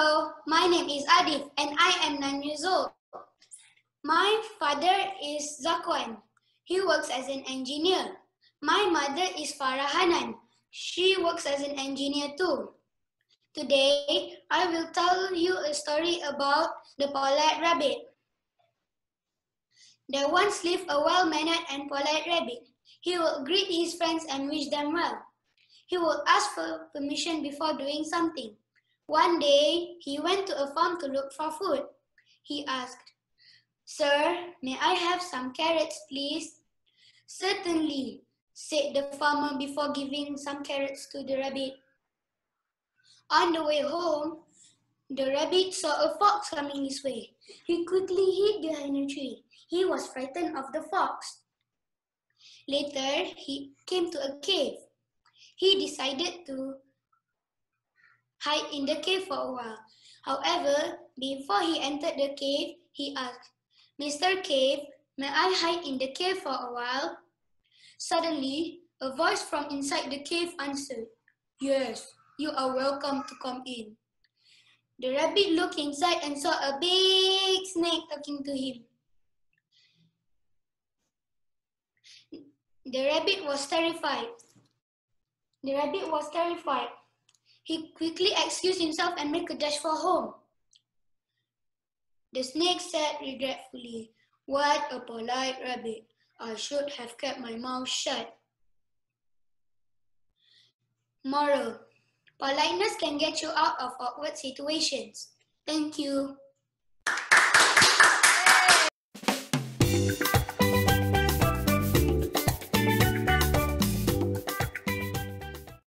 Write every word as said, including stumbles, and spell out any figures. Hello, my name is Adif and I am nine years old. My father is Zakwan. He works as an engineer. My mother is Farah. She works as an engineer too. Today, I will tell you a story about the polite rabbit. There once lived a well-mannered and polite rabbit. He would greet his friends and wish them well. He would ask for permission before doing something. One day, he went to a farm to look for food. He asked, "Sir, may I have some carrots, please?" "Certainly," said the farmer before giving some carrots to the rabbit. On the way home, the rabbit saw a fox coming his way. He quickly hid behind a tree. He was frightened of the fox. Later, he came to a cave. He decided to hide in the cave for a while. However, before he entered the cave, he asked, "Mister Cave, may I hide in the cave for a while?" Suddenly, a voice from inside the cave answered, "Yes, you are welcome to come in." The rabbit looked inside and saw a big snake talking to him. The rabbit was terrified. The rabbit was terrified. He quickly excused himself and made a dash for home. The snake said regretfully, "What a polite rabbit. I should have kept my mouth shut." Moral: politeness can get you out of awkward situations. Thank you.